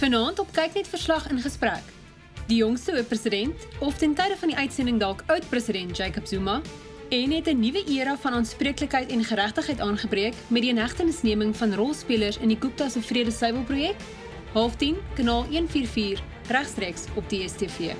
Vanavond op Kijknet verslag in gesprek. Die jongste president, of ten tijde van die uitsending dalk oud-president Jacob Zuma, en het 'n nuwe era van aanspreeklikheid en geregtigheid aangebreek met die inhegtenisneming van rolspelers in die Koekta se Vredesbybelprojek. 09:30 kanaal 144 regstreeks op die STV.